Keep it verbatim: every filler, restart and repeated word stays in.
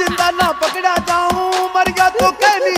जिंदा ना पकड़ा जाऊं, मर गया तो